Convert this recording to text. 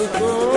بكم.